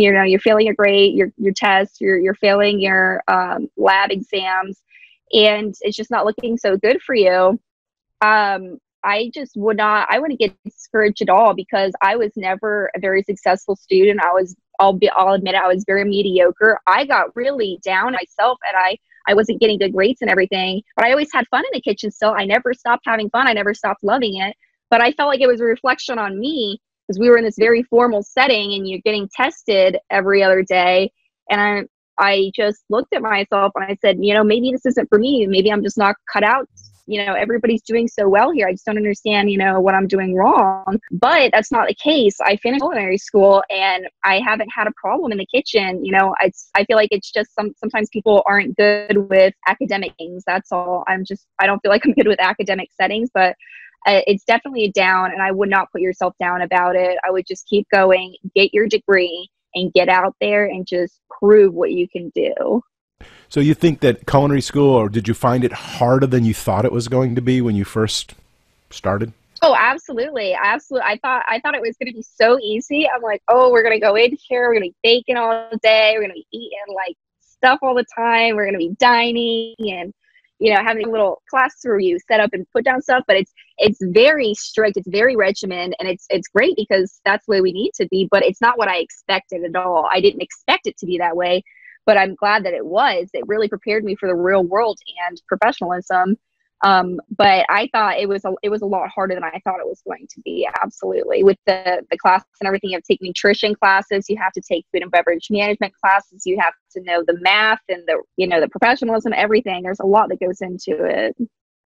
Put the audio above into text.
you know, you're failing your grade, your tests, you're failing your lab exams, and it's just not looking so good for you. I just would not, I wouldn't get discouraged at all, because I was never a very successful student. I'll admit it, I was very mediocre. I got really down myself, and I wasn't getting good grades and everything, but I always had fun in the kitchen still. I never stopped having fun. I never stopped loving it, but I felt like it was a reflection on me, because we were in this very formal setting and you're getting tested every other day. And I just looked at myself and I said, you know, maybe this isn't for me. Maybe I'm just not cut out. You know, everybody's doing so well here. I just don't understand, you know, what I'm doing wrong. But that's not the case. I finished culinary school and I haven't had a problem in the kitchen. You know, I feel like it's just sometimes people aren't good with academic things. That's all. I don't feel like I'm good with academic settings, but it's definitely a down, and I would not put yourself down about it. I would just keep going, get your degree and get out there and just prove what you can do. So you think that culinary school, or did you find it harder than you thought it was going to be when you first started? Oh, absolutely. Absolutely. I thought it was going to be so easy. I'm like, oh, we're going to go in here. We're going to be baking all day. We're going to be eating like stuff all the time. We're going to be dining and, you know, having a little class where you set up and put down stuff. But it's very strict. It's very regimented, and it's great because that's the way we need to be. But it's not what I expected at all. I didn't expect it to be that way. But I'm glad that it was. It really prepared me for the real world and professionalism. But I thought it was a lot harder than I thought it was going to be. Absolutely. With the class and everything, you have to take nutrition classes. You have to take food and beverage management classes. You have to know the math and the professionalism, everything. There's a lot that goes into it.